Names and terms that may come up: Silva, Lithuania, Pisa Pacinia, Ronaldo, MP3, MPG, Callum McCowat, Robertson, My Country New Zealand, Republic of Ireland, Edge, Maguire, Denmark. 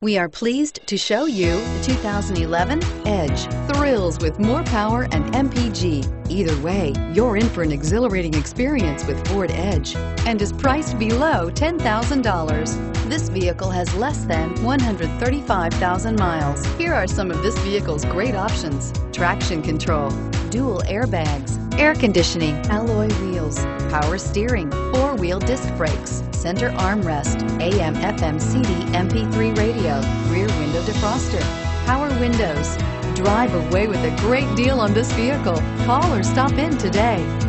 We are pleased to show you the 2011 Edge. Thrills with more power and MPG. Either way, you're in for an exhilarating experience with Ford Edge and is priced below $10,000. This vehicle has less than 135,000 miles. Here are some of this vehicle's great options: traction control, dual airbags, air conditioning, alloy wheels, power steering, four-wheel disc brakes, center armrest, AM/FM CD MP3 radio, rear window defroster, power windows. Drive away with a great deal on this vehicle. Call or stop in today.